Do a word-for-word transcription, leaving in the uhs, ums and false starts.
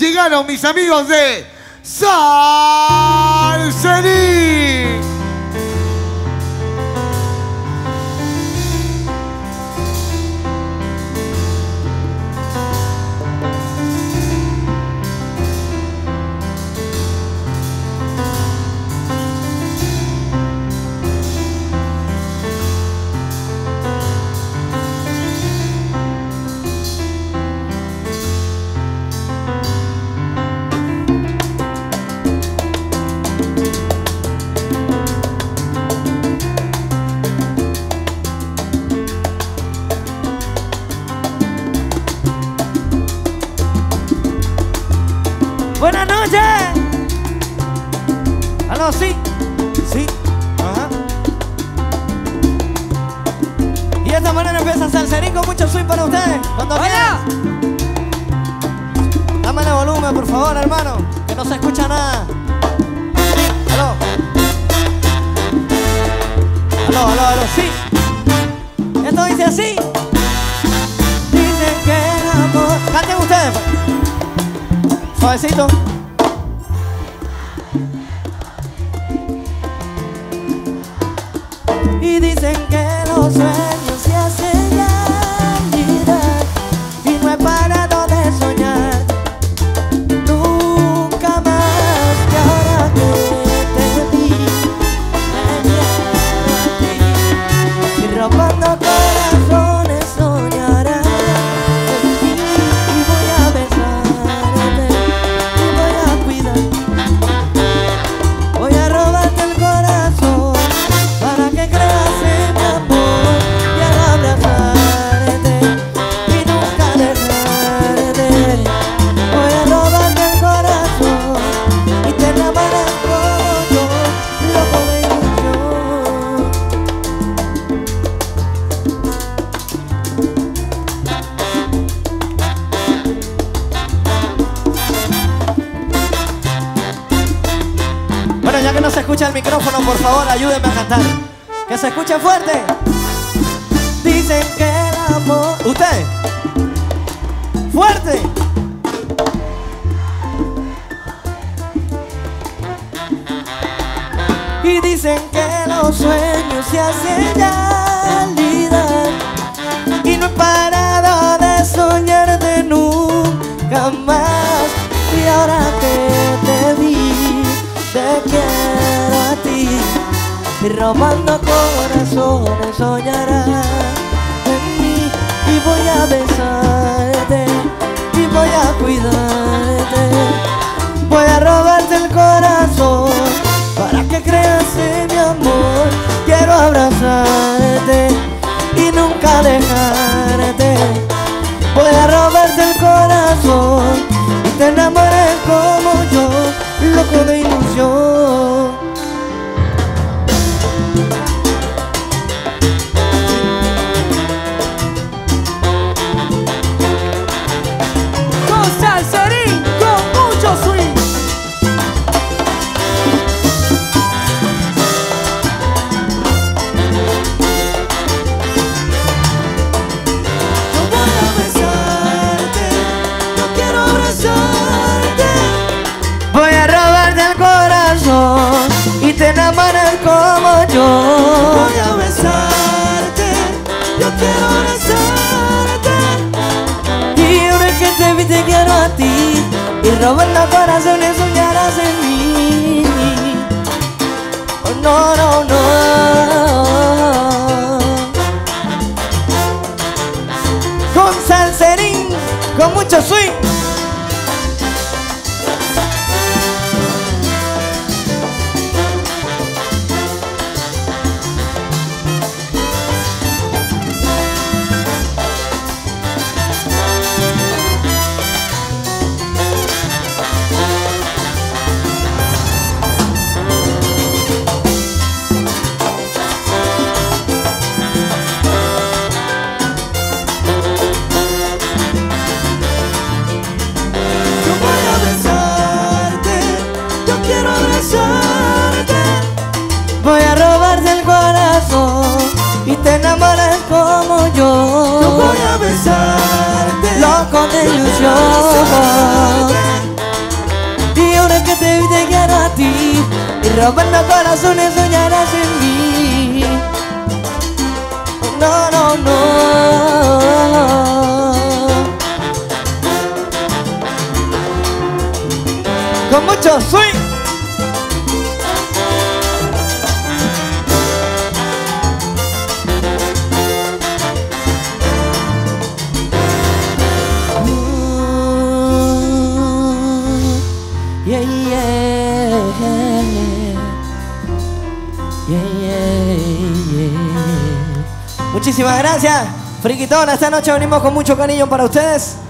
llegaron mis amigos de Salserin. Buenas noches. Aló, sí, sí, ajá. Y de esta manera empieza Salserin con mucho swing para ustedes. Cuando quieran. Dámele volumen, por favor, hermano, que no se escucha nada. Aló. Aló, aló, aló, sí. Esto dice así. Dice que el amor. Canten ustedes. Suavecito. Y dicen que los sueños se hacen realidad, y no he parado de soñar nunca más. Que ahora que te vi, me vi a ti, y robando corazones soñarás. El micrófono, por favor, ayúdenme a cantar. Que se escuche fuerte. Dicen que el amor. Usted. Fuerte. Y dicen que los sueños se hacen realidad, y no he parado de soñarte nunca más. Y ahora que te vi, te quiero a ti, y robando corazones soñarás en mí. Y voy a besarte, y voy a cuidarte, voy a robarte el corazón para que creas en mi amor. Quiero abrazarte y nunca dejarte, voy a robarte el corazón y te enamoré como yo, loco de ilusión. Con Salserin, con mucho swing. No voy a besarte, no quiero abrazarte, voy a y te enamoras como yo. Voy a besarte, yo quiero abrazarte, y ahora que te vi te quiero a ti, y robando corazones soñarás en mí. Oh, no, no, no. Con Salserin, con mucho swing. Voy a robarte el corazón y te enamoras como yo. Yo voy a besarte, loco de ilusión. robando corazones, soñarás en mí. No, no, no. Con mucho swing. Muchísimas gracias, Friquitón. Esta noche venimos con mucho cariño para ustedes.